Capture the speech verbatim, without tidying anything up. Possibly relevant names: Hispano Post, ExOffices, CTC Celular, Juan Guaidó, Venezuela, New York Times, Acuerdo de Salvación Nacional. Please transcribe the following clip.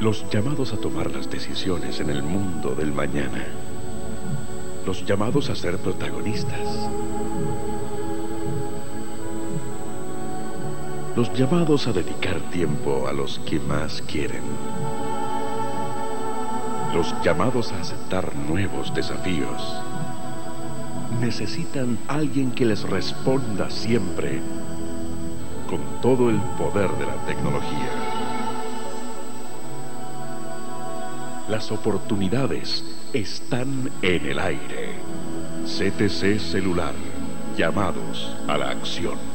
Los llamados a tomar las decisiones en el mundo del mañana. Los llamados a ser protagonistas. Los llamados a dedicar tiempo a los que más quieren. Los llamados a aceptar nuevos desafíos. Necesitan alguien que les responda siempre con todo el poder de la tecnología. Las oportunidades están en el aire. C T C Celular. Llamados a la acción.